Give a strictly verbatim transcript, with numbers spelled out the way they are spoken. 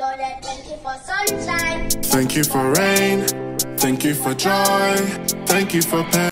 Lord, I thank you for sunshine. Thank you for rain. Thank you for joy. Thank you for pain.